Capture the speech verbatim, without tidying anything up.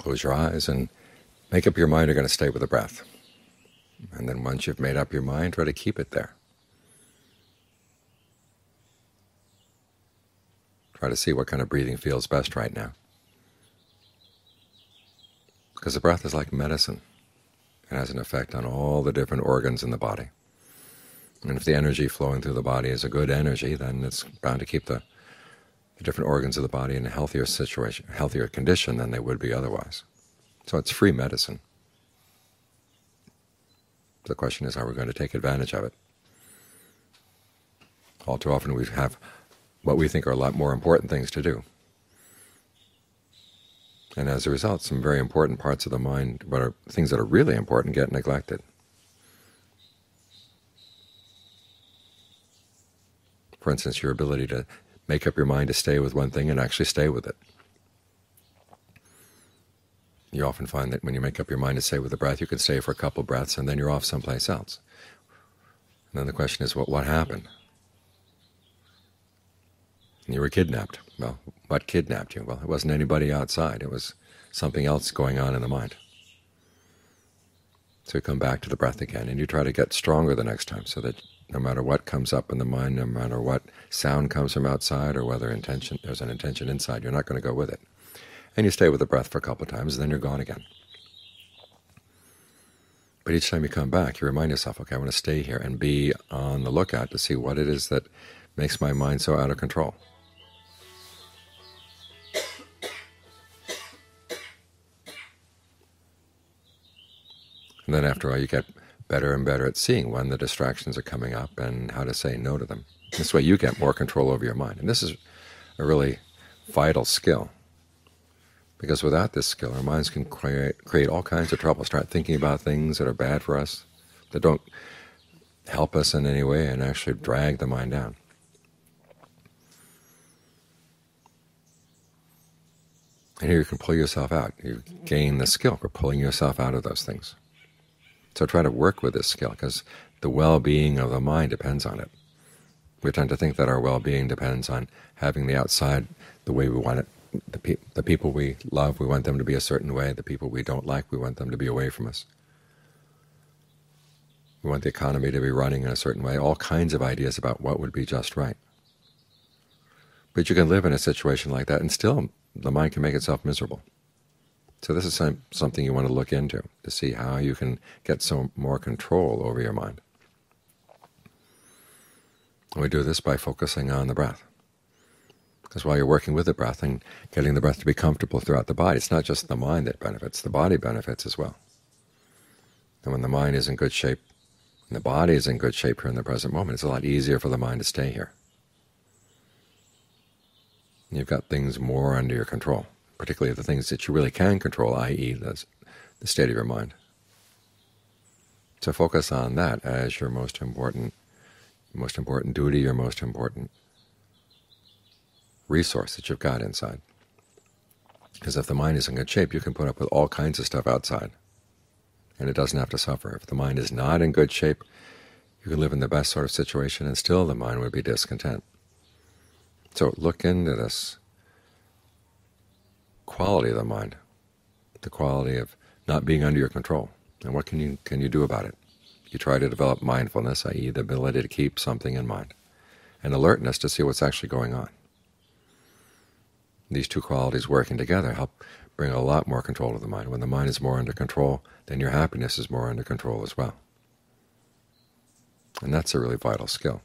Close your eyes and make up your mind you're going to stay with the breath. And then once you've made up your mind, try to keep it there. Try to see what kind of breathing feels best right now. Because the breath is like medicine. It has an effect on all the different organs in the body. And if the energy flowing through the body is a good energy, then it's bound to keep the, the different organs of the body in a healthier situation, healthier condition than they would be otherwise. So it's free medicine. The question is, are we going to take advantage of it? All too often we have what we think are a lot more important things to do. And as a result, some very important parts of the mind, what are things that are really important, get neglected. For instance, your ability to make up your mind to stay with one thing and actually stay with it. You often find that when you make up your mind to stay with the breath, you can stay for a couple breaths and then you're off someplace else. And then the question is, well, what happened? And you were kidnapped. Well, what kidnapped you? Well, it wasn't anybody outside. It was something else going on in the mind. So you come back to the breath again, and you try to get stronger the next time so that no matter what comes up in the mind, no matter what sound comes from outside or whether intention, there's an intention inside, you're not going to go with it. And you stay with the breath for a couple of times, and then you're gone again. But each time you come back, you remind yourself, okay, I want to stay here and be on the lookout to see what it is that makes my mind so out of control. And then after all, you get better and better at seeing when the distractions are coming up and how to say no to them. This way you get more control over your mind. And this is a really vital skill, because without this skill, our minds can create, create all kinds of trouble, start thinking about things that are bad for us, that don't help us in any way, and actually drag the mind down. And here you can pull yourself out. You gain the skill for pulling yourself out of those things. So try to work with this skill, because the well-being of the mind depends on it. We tend to think that our well-being depends on having the outside the way we want it. The, pe the people we love, we want them to be a certain way. The people we don't like, we want them to be away from us. We want the economy to be running in a certain way. All kinds of ideas about what would be just right. But you can live in a situation like that, and still the mind can make itself miserable. So this is some, something you want to look into, to see how you can get some more control over your mind. And we do this by focusing on the breath. Because while you're working with the breath and getting the breath to be comfortable throughout the body, it's not just the mind that benefits, the body benefits as well. And when the mind is in good shape, and the body is in good shape here in the present moment, it's a lot easier for the mind to stay here. And you've got things more under your control, particularly the things that you really can control, that is the, the state of your mind. So focus on that as your most important, most important duty, your most important resource that you've got inside. Because if the mind is in good shape, you can put up with all kinds of stuff outside, and it doesn't have to suffer. If the mind is not in good shape, you can live in the best sort of situation, and still the mind would be discontent. So look into this quality of the mind, the quality of not being under your control, and what can you can you do about it? You try to develop mindfulness, that is the ability to keep something in mind, and alertness to see what's actually going on. These two qualities working together help bring a lot more control to the mind. When the mind is more under control, then your happiness is more under control as well. And that's a really vital skill.